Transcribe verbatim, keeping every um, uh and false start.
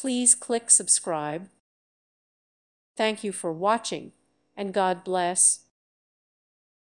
Please click subscribe. Thank you for watching, and God bless.